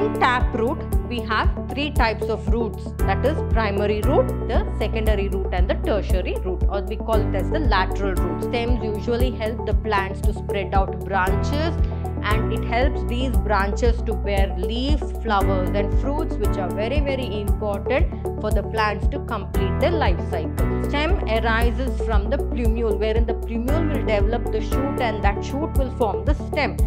In taproot, we have three types of roots, that is primary root, the secondary root and the tertiary root, or we call it as the lateral root. Stems usually help the plants to spread out branches, and it helps these branches to bear leaves, flowers and fruits, which are very important for the plants to complete their life cycle. Stem arises from the plumule, wherein the plumule will develop the shoot and that shoot will form the stem.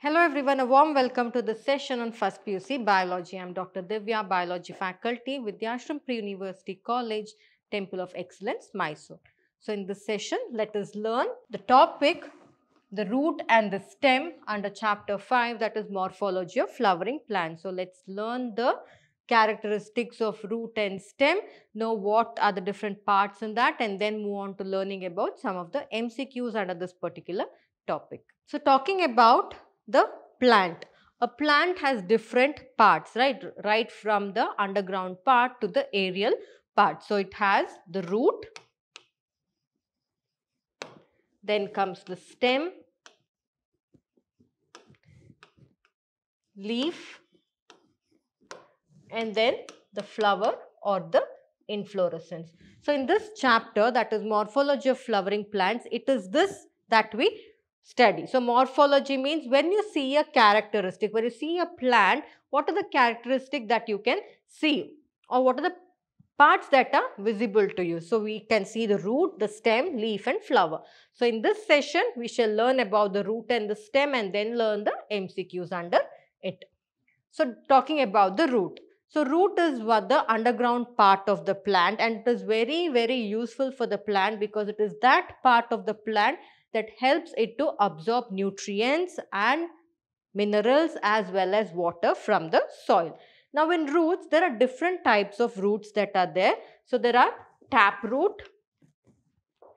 Hello everyone, a warm welcome to the session on First PUC Biology. I am Dr. Divya, Biology faculty with the Ashram Pre University College, Temple of Excellence, Mysore. So in this session, let us learn the topic, the root and the stem, under chapter 5, that is morphology of flowering plants. So let's learn the characteristics of root and stem, know what are the different parts in that, and then move on to learning about some of the MCQs under this particular topic. So talking about the plant. A plant has different parts, right from the underground part to the aerial part. So it has the root, then comes the stem, leaf, and then the flower or the inflorescence. So in this chapter, that is morphology of flowering plants, it is this that we study. So morphology means when you see a characteristic, when you see a plant, what are the characteristics that you can see, or what are the parts that are visible to you. So we can see the root, the stem, leaf and flower. So in this session, we shall learn about the root and the stem and then learn the MCQs under it. So talking about the root. So root is what the underground part of the plant, and it is very useful for the plant because it is that part of the plant that helps it to absorb nutrients and minerals as well as water from the soil. Now in roots, there are different types of roots that are there. So there are taproot,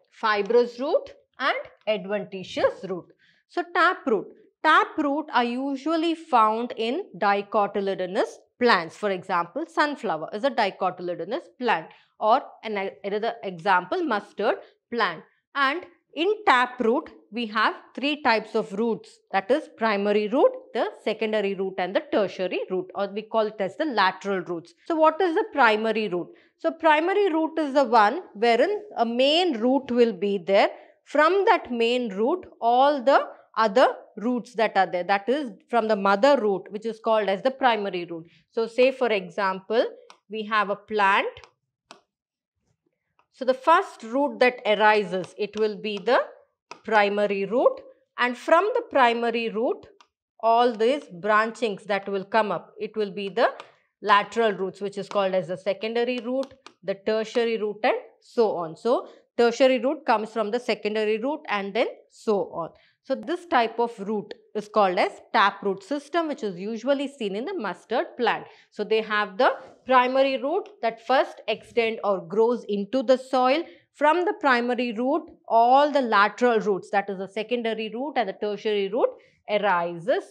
fibrous root and adventitious root. So taproot. Taproot are usually found in dicotyledonous plants. For example, sunflower is a dicotyledonous plant, or another example, mustard plant. And in taproot, we have three types of roots, that is primary root, the secondary root and the tertiary root, or we call it as the lateral roots. So what is the primary root? So primary root is the one wherein a main root will be there. From that main root, all the other roots that are there, that is from the mother root, which is called as the primary root. So say for example, we have a plant. So the first root that arises, it will be the primary root, and from the primary root, all these branchings that will come up, it will be the lateral roots, which is called as the secondary root, the tertiary root and so on. So tertiary root comes from the secondary root and then so on. So this type of root is called as taproot system, which is usually seen in the mustard plant. So they have the primary root that first extends or grows into the soil. From the primary root, all the lateral roots, that is the secondary root and the tertiary root, arises,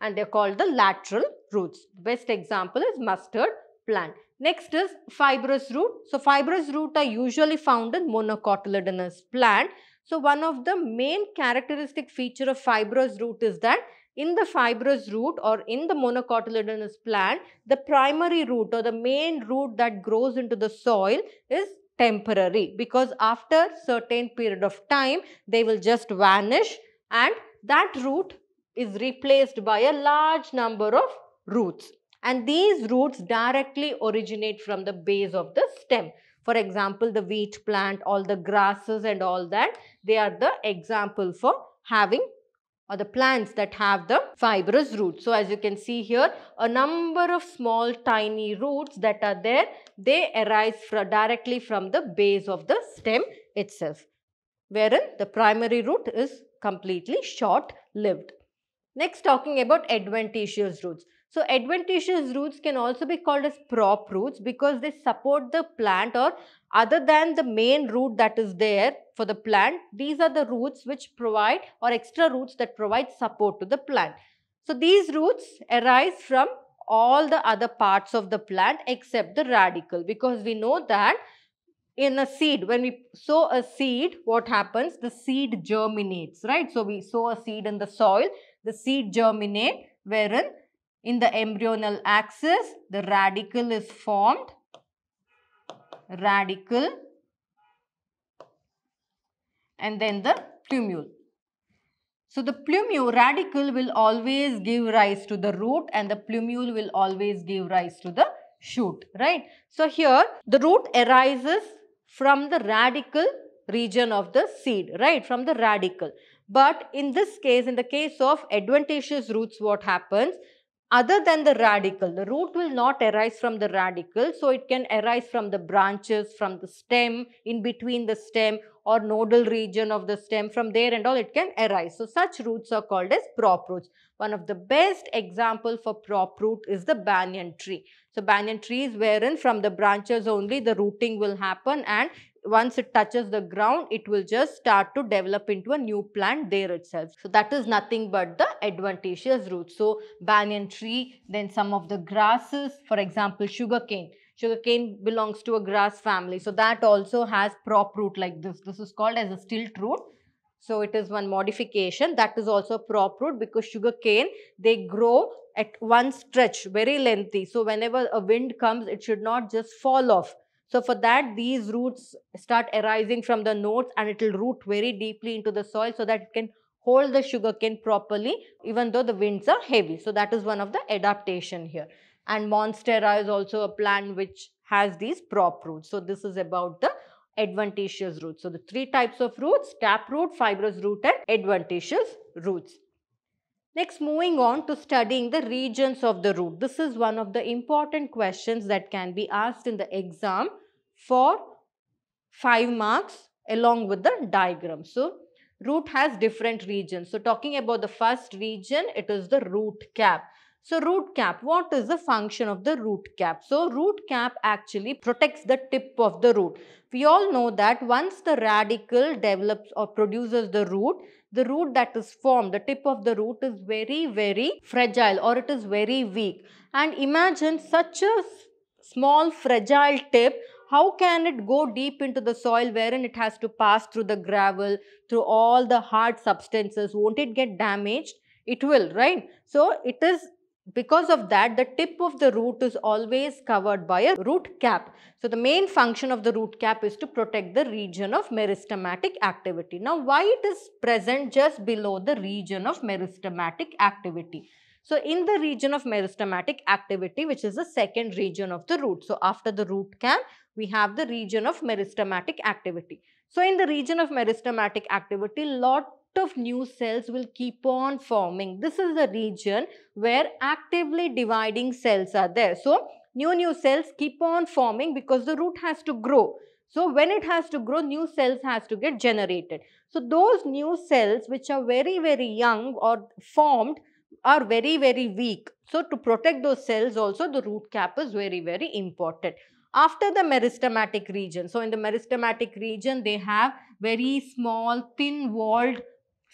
and they are called the lateral roots. Best example is mustard plant. Next is fibrous root. So fibrous root are usually found in monocotyledonous plant. So one of the main characteristic feature of fibrous root is that in the fibrous root or in the monocotyledonous plant, the primary root or the main root that grows into the soil is temporary, because after certain period of time, they will just vanish, and that root is replaced by a large number of roots. And these roots directly originate from the base of the stem. For example, the wheat plant, all the grasses and all that, they are the example for having, or the plants that have the fibrous roots. So as you can see here, a number of small tiny roots that are there, they arise directly from the base of the stem itself, wherein the primary root is completely short-lived. Next, talking about adventitious roots. So adventitious roots can also be called as prop roots, because they support the plant, or other than the main root that is there for the plant, these are the roots which provide, or extra roots that provide support to the plant. So these roots arise from all the other parts of the plant except the radical, because we know that in a seed, when we sow a seed, what happens? The seed germinates, right? So we sow a seed in the soil, the seed germinates, wherein in the embryonal axis, the radical is formed. Radical, and then the plumule. So the plumule, radical will always give rise to the root, and the plumule will always give rise to the shoot, right? So here the root arises from the radical region of the seed, right? From the radical. But in this case, in the case of adventitious roots, what happens? Other than the radical, the root will not arise from the radical. So it can arise from the branches, from the stem, in between the stem, or nodal region of the stem. From there and all, it can arise. So such roots are called as prop roots. One of the best example for prop root is the banyan tree. So banyan trees, wherein from the branches only the rooting will happen, and once it touches the ground, it will just start to develop into a new plant there itself. So that is nothing but the adventitious root. So banyan tree, then some of the grasses, for example sugarcane. Sugarcane belongs to a grass family. So that also has prop root like this. This is called as a stilt root. So it is one modification that is also prop root, because sugarcane, they grow at one stretch, very lengthy. So whenever a wind comes, it should not just fall off. So for that, these roots start arising from the nodes, and it will root very deeply into the soil so that it can hold the sugarcane properly even though the winds are heavy. So that is one of the adaptation here. And monstera is also a plant which has these prop roots. So this is about the adventitious roots. So the three types of roots: tap root, fibrous root, and adventitious roots. Next, moving on to studying the regions of the root. This is one of the important questions that can be asked in the exam for 5 marks along with the diagram. So root has different regions. So talking about the first region, it is the root cap. So root cap, what is the function of the root cap? So root cap actually protects the tip of the root. We all know that once the radical develops or produces the root that is formed, the tip of the root is very, very fragile, or it is very weak. And imagine such a small fragile tip. How can it go deep into the soil, wherein it has to pass through the gravel, through all the hard substances? Won't it get damaged? It will, right? So it is. Because of that, the tip of the root is always covered by a root cap. So the main function of the root cap is to protect the region of meristematic activity. Now, why it is present just below the region of meristematic activity? So in the region of meristematic activity, which is the second region of the root. So after the root cap, we have the region of meristematic activity. So in the region of meristematic activity, lot of new cells will keep on forming. This is the region where actively dividing cells are there. So new cells keep on forming because the root has to grow. So when it has to grow, new cells has to get generated. So those new cells which are very, very young or formed are very, very weak. So to protect those cells also, the root cap is very, very important. After the meristematic region, so in the meristematic region, they have very small, thin-walled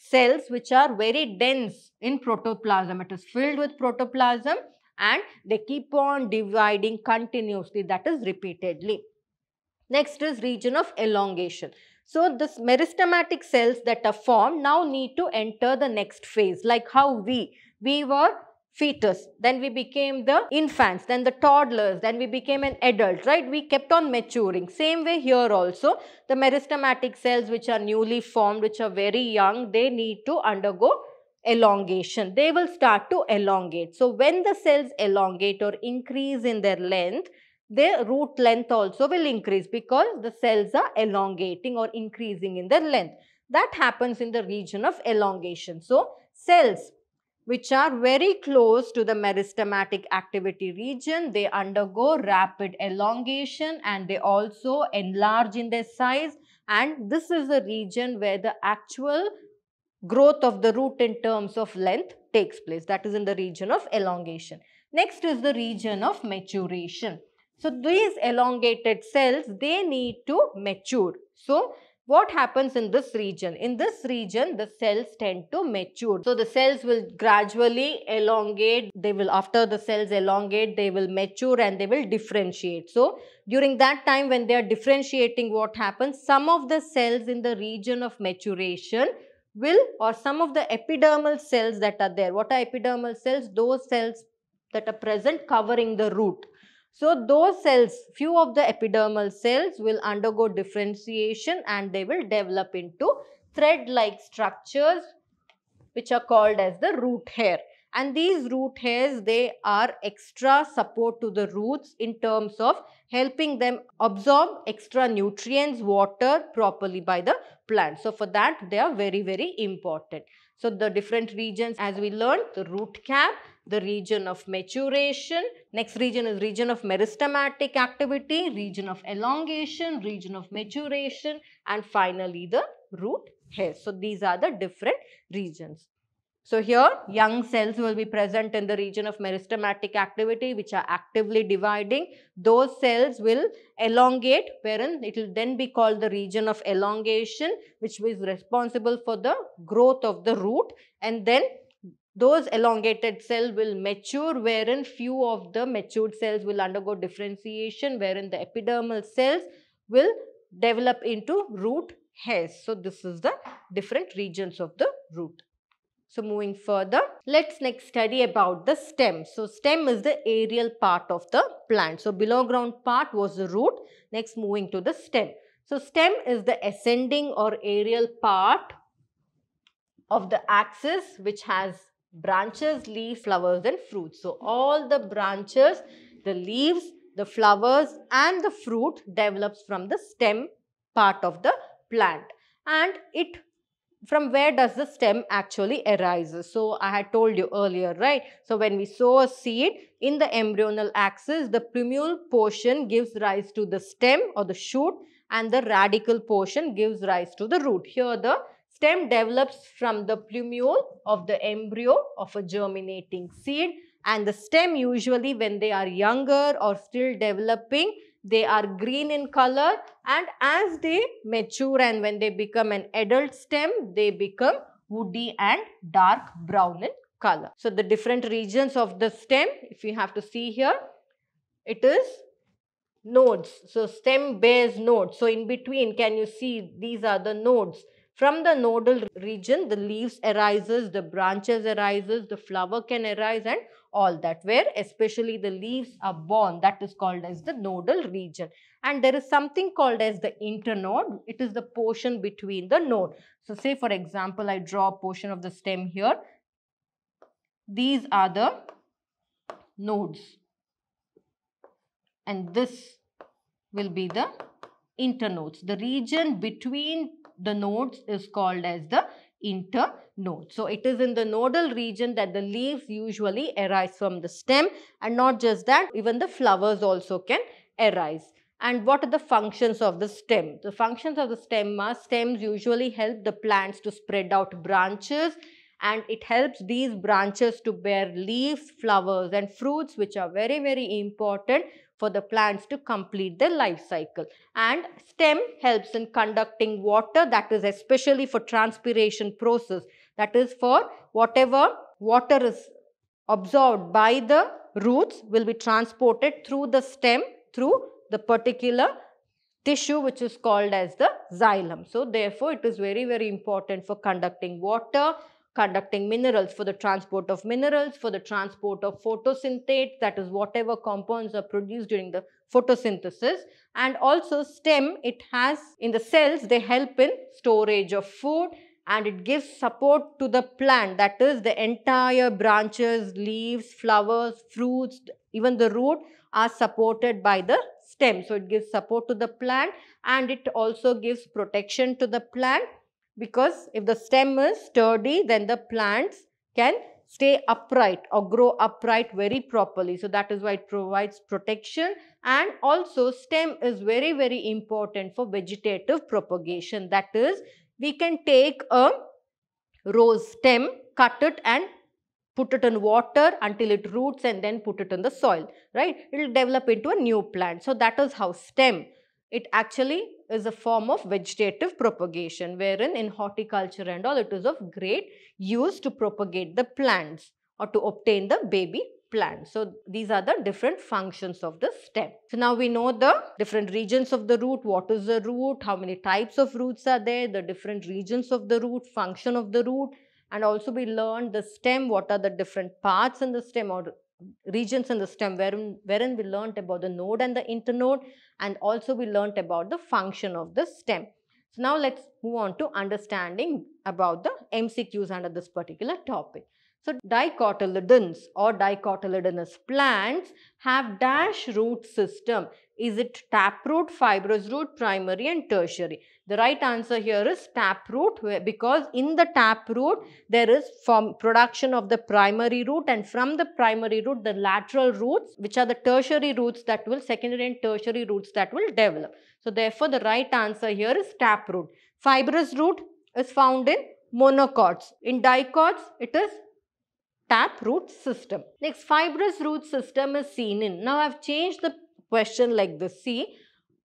cells which are very dense in protoplasm. It is filled with protoplasm, and they keep on dividing continuously, that is repeatedly. Next is region of elongation. So this meristematic cells that are formed now need to enter the next phase, like how we were fetus, then we became the infants, then the toddlers, then we became an adult, right? We kept on maturing. Same way here also, the meristematic cells which are newly formed, which are very young, they need to undergo elongation. They will start to elongate. So when the cells elongate or increase in their length, their root length also will increase because the cells are elongating or increasing in their length. That happens in the region of elongation. So cells which are very close to the meristematic activity region, they undergo rapid elongation, and they also enlarge in their size. And this is the region where the actual growth of the root in terms of length takes place. That is in the region of elongation. Next is the region of maturation. So these elongated cells, they need to mature. So what happens in this region? In this region, the cells tend to mature. So the cells will gradually elongate. They will, after the cells elongate, they will mature and they will differentiate. So during that time when they are differentiating, what happens? Some of the cells in the region of maturation will, or some of the epidermal cells that are there. What are epidermal cells? Those cells that are present covering the root. So those cells, few of the epidermal cells will undergo differentiation and they will develop into thread-like structures which are called as the root hair. And these root hairs, they are extra support to the roots in terms of helping them absorb extra nutrients, water properly by the plant. So for that, they are very, very important. So the different regions, as we learned, the root cap, the region of maturation, next region is region of meristematic activity, region of elongation, region of maturation, and finally the root hair. So these are the different regions. So here young cells will be present in the region of meristematic activity which are actively dividing. Those cells will elongate, wherein it will then be called the region of elongation, which is responsible for the growth of the root, and then those elongated cells will mature, wherein few of the matured cells will undergo differentiation, wherein the epidermal cells will develop into root hairs. So this is the different regions of the root. So moving further, let's next study about the stem. So stem is the aerial part of the plant. So below ground part was the root. Next moving to the stem. So stem is the ascending or aerial part of the axis which has branches, leaves, flowers and fruits. So all the branches, the leaves, the flowers and the fruit develops from the stem part of the plant. And it, from where does the stem actually arises? So I had told you earlier, right? So when we sow a seed in the embryonal axis, the plumule portion gives rise to the stem or the shoot and the radical portion gives rise to the root. Here the stem develops from the plumule of the embryo of a germinating seed, and the stem usually when they are younger or still developing, they are green in color, and as they mature and when they become an adult stem, they become woody and dark brown in color. So the different regions of the stem, if you have to see here, it is nodes. So stem bears nodes. So in between, can you see these are the nodes? From the nodal region, the leaves arises, the branches arises, the flower can arise and all that, where especially the leaves are born, that is called as the nodal region. And there is something called as the internode. It is the portion between the node. So say for example, I draw a portion of the stem here. These are the nodes and this will be the internodes. The region between the nodes is called as the internode. So it is in the nodal region that the leaves usually arise from the stem, and not just that, even the flowers also can arise. And what are the functions of the stem? The functions of the stem are, stems usually help the plants to spread out branches, and it helps these branches to bear leaves, flowers and fruits, which are very, very important for the plants to complete their life cycle. And stem helps in conducting water, that is especially for transpiration process. That is for whatever water is absorbed by the roots will be transported through the stem, through the particular tissue which is called as the xylem. So therefore it is very, very important for conducting water, conducting minerals, for the transport of minerals, for the transport of photosynthate, that is whatever compounds are produced during the photosynthesis. And also stem, it has in the cells, they help in storage of food, and it gives support to the plant, that is the entire branches, leaves, flowers, fruits, even the root are supported by the stem. So it gives support to the plant, and it also gives protection to the plant, because if the stem is sturdy, then the plants can stay upright or grow upright very properly. So that is why it provides protection. And also stem is very, very important for vegetative propagation. That is, we can take a rose stem, cut it and put it in water until it roots and then put it in the soil, right? It will develop into a new plant. So that is how stem It actually is a form of vegetative propagation, wherein in horticulture and all, it is of great use to propagate the plants or to obtain the baby plant. So these are the different functions of the stem. So now we know the different regions of the root, what is the root, how many types of roots are there, the different regions of the root, function of the root, and also we learned the stem, what are the different parts in the stem or regions in the stem, wherein we learnt about the node and the internode, and also we learnt about the function of the stem. So now let's move on to understanding about the MCQs under this particular topic. So dicotyledons or dicotyledonous plants have dash root system. Is it taproot, fibrous root, primary and tertiary? The right answer here is taproot, because in the taproot there is from production of the primary root, and from the primary root the lateral roots, which are the tertiary roots that will, secondary and tertiary roots that will develop. So therefore the right answer here is taproot. Fibrous root is found in monocots. In dicots it is tap root system. Next, fibrous root system is seen in. Now I have changed the question like this. See,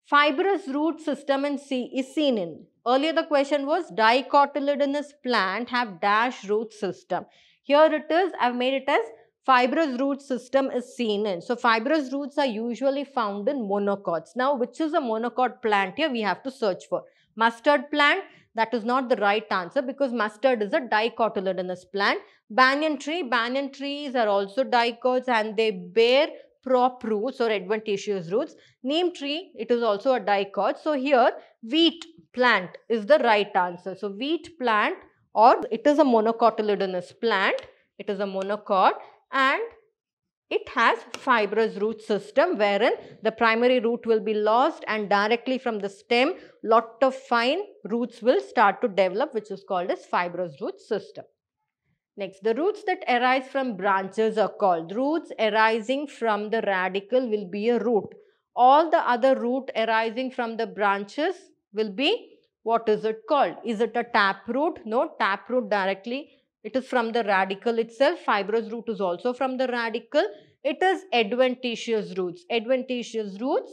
fibrous root system and C is seen in. Earlier the question was dicotyledonous plant have dash root system. Here it is, I have made it as fibrous root system is seen in. So fibrous roots are usually found in monocots. Now which is a monocot plant here we have to search for. Mustard plant, that is not the right answer because mustard is a dicotyledonous plant. Banyan tree, banyan trees are also dicots and they bear prop roots or adventitious roots. Neem tree, it is also a dicot. So here wheat plant is the right answer. So wheat plant, or it is a monocotyledonous plant, it is a monocot and it has fibrous root system, wherein the primary root will be lost and directly from the stem lot of fine roots will start to develop, which is called as fibrous root system. Next, the roots that arise from branches are called. Roots arising from the radical will be a root. All the other root arising from the branches will be, what is it called? Is it a taproot? No, taproot directly, it is from the radical itself. Fibrous root is also from the radical. It is adventitious roots. Adventitious roots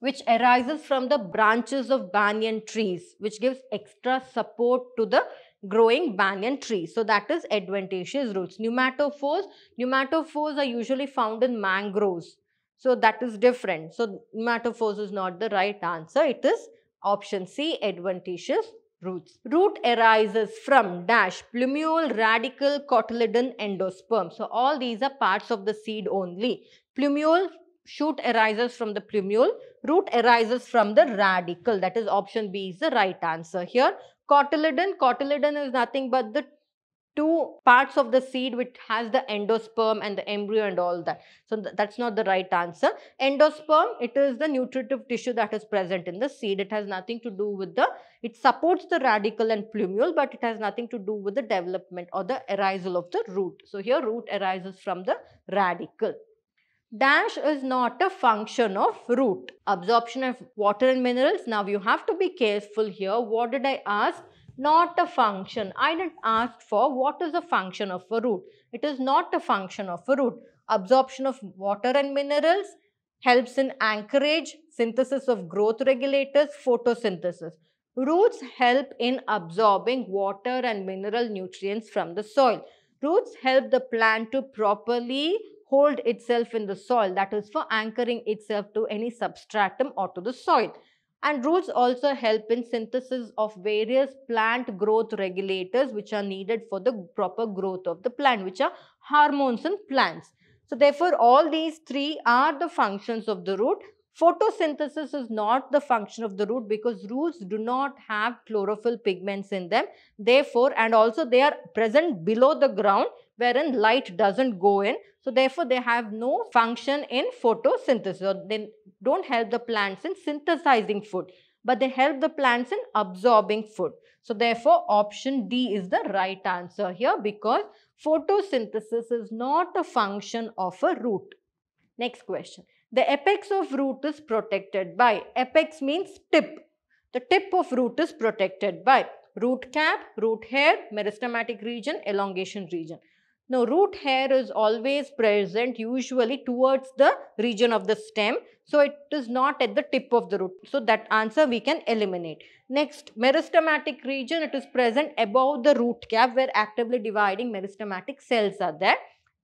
which arises from the branches of banyan trees, which gives extra support to the growing banyan tree. So that is adventitious roots. Pneumatophores. Pneumatophores are usually found in mangroves. So that is different. So pneumatophores is not the right answer. It is option C, adventitious roots. Root arises from dash plumule, radical, cotyledon, endosperm. So all these are parts of the seed only. Plumule, shoot arises from the plumule. Root arises from the radical. That is option B is the right answer here. Cotyledon, cotyledon is nothing but the two parts of the seed which has the endosperm and the embryo and all that. So that's not the right answer. Endosperm, it is the nutritive tissue that is present in the seed. It has nothing to do with the, it supports the radical and plumule, but it has nothing to do with the development or the arisal of the root. So here root arises from the radical. Dash is not a function of root. Absorption of water and minerals. Now you have to be careful here. What did I ask? Not a function. I didn't ask for what is the function of a root. It is not a function of a root. Absorption of water and minerals, helps in anchorage, synthesis of growth regulators, photosynthesis. Roots help in absorbing water and mineral nutrients from the soil. Roots help the plant to properly hold itself in the soil, that is for anchoring itself to any substratum or to the soil. And roots also help in synthesis of various plant growth regulators which are needed for the proper growth of the plant, which are hormones in plants. So therefore all these three are the functions of the root. Photosynthesis is not the function of the root because roots do not have chlorophyll pigments in them. Therefore, and also they are present below the ground, wherein light doesn't go in. So therefore, they have no function in photosynthesis, or they don't help the plants in synthesizing food, but they help the plants in absorbing food. So therefore, option D is the right answer here because photosynthesis is not a function of a root. Next question. The apex of root is protected by. Apex means tip. The tip of root is protected by root cap, root hair, meristematic region, elongation region. Now, root hair is always present usually towards the region of the stem. So, it is not at the tip of the root. So, that answer we can eliminate. Next, meristematic region, it is present above the root cap where actively dividing meristematic cells are there.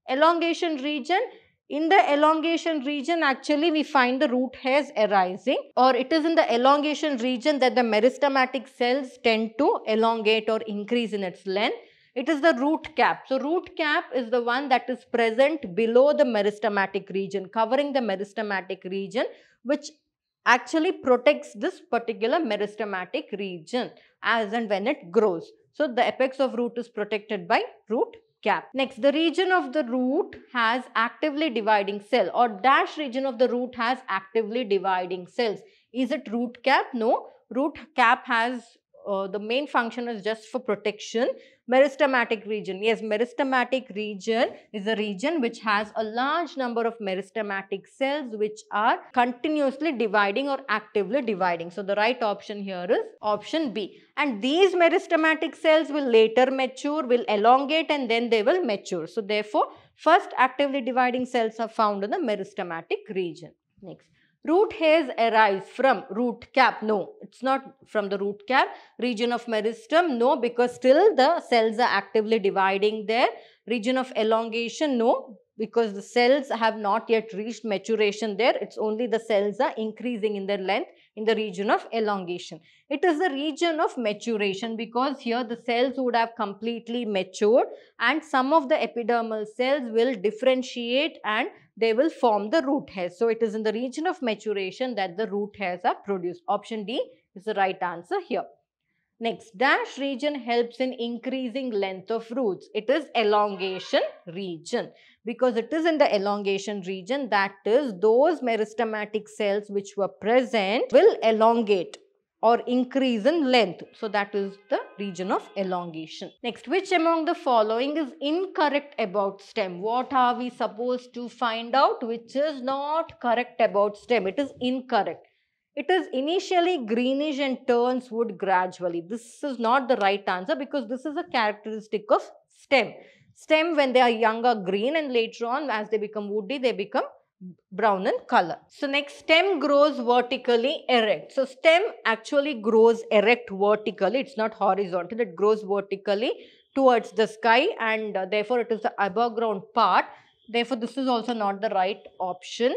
Elongation region, in the elongation region actually we find the root hairs arising, or it is in the elongation region that the meristematic cells tend to elongate or increase in its length. It is the root cap. So, root cap is the one that is present below the meristematic region, covering the meristematic region, which actually protects this particular meristematic region as and when it grows. So, the apex of root is protected by root cap. Next, the region of the root has actively dividing cell, or dash region of the root has actively dividing cells. Is it root cap? No. Root cap has the main function is just for protection. Meristematic region. Yes, meristematic region is a region which has a large number of meristematic cells which are continuously dividing or actively dividing. So, the right option here is option B. And these meristematic cells will later mature, will elongate, and then they will mature. So, therefore, first actively dividing cells are found in the meristematic region. Next. Root hairs arise from root cap. No, it's not from the root cap. Region of meristem, no, because still the cells are actively dividing there. Region of elongation, no, because the cells have not yet reached maturation there. It's only the cells are increasing in their length in the region of elongation. It is the region of maturation because here the cells would have completely matured and some of the epidermal cells will differentiate and they will form the root hairs. So, it is in the region of maturation that the root hairs are produced. Option D is the right answer here. Next, dash region helps in increasing length of roots. It is elongation region. Because it is in the elongation region, that is, those meristematic cells which were present will elongate or increase in length. So, that is the region of elongation. Next, which among the following is incorrect about stem? What are we supposed to find out which is not correct about stem? It is incorrect. It is initially greenish and turns wood gradually. This is not the right answer because this is a characteristic of stem. Stem, when they are young, are green, and later on as they become woody, they become brown in color. So, next, stem grows vertically erect. So, stem actually grows erect vertically. It's not horizontal. It grows vertically towards the sky, and therefore, it is the above ground part. Therefore, this is also not the right option.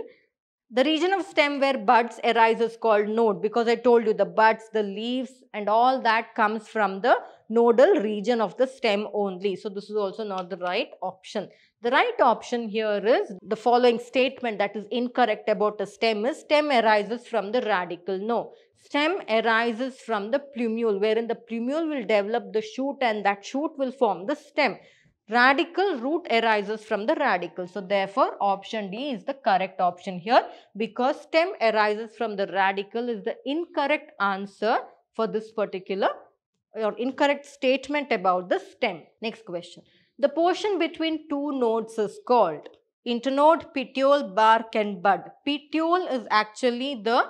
The region of stem where buds arise is called node because I told you the buds, the leaves and all that comes from the nodal region of the stem only. So, this is also not the right option. The right option here is the following statement that is incorrect about a stem is stem arises from the radical. No, stem arises from the plumule wherein the plumule will develop the shoot and that shoot will form the stem. Radical root arises from the radical. So, therefore, option D is the correct option here because stem arises from the radical is the incorrect answer for this particular or incorrect statement about the stem. Next question. The portion between two nodes is called internode, petiole, bark and bud. Petiole is actually the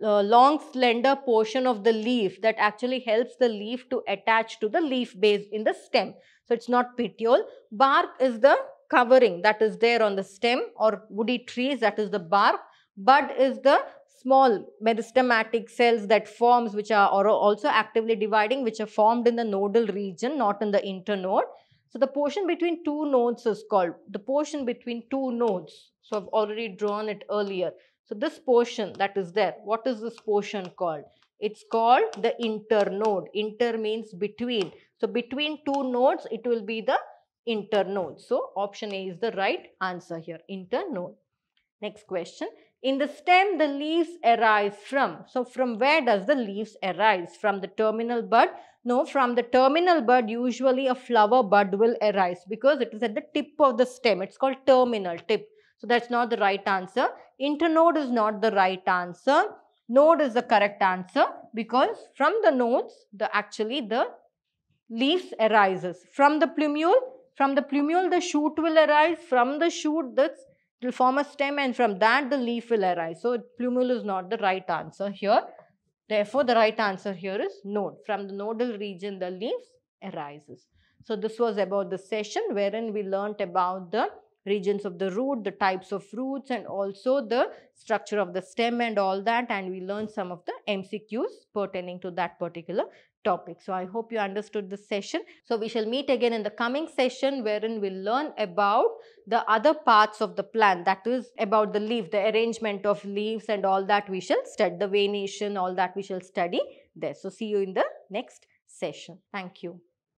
long slender portion of the leaf that actually helps the leaf to attach to the leaf base in the stem. So, it's not petiole. Bark is the covering that is there on the stem or woody trees, that is the bark. Bud is the small meristematic cells that forms which are also actively dividing, which are formed in the nodal region, not in the internode. So, the portion between two nodes is called the portion between two nodes. So, I've already drawn it earlier. So, this portion that is there, what is this portion called? It's called the internode. Inter means between. So, between two nodes, it will be the internode. So, option A is the right answer here, internode. Next question. In the stem, the leaves arise from. So, from where does the leaves arise? From the terminal bud? No, from the terminal bud, usually a flower bud will arise because it is at the tip of the stem. It's called terminal tip. So, that's not the right answer. Internode is not the right answer. Node is the correct answer because from the nodes, the leaves arises. From the plumule the shoot will arise. From the shoot this will form a stem and from that the leaf will arise. So, plumule is not the right answer here. Therefore, the right answer here is node. From the nodal region the leaves arises. So this was about the session wherein we learnt about the regions of the root, the types of roots, and also the structure of the stem and all that, and we learned some of the MCQs pertaining to that particular topic. So I hope you understood this session. So we shall meet again in the coming session wherein we'll learn about the other parts of the plant, that is about the leaf, the arrangement of leaves and all that we shall study, the venation, all that we shall study there. So see you in the next session. Thank you.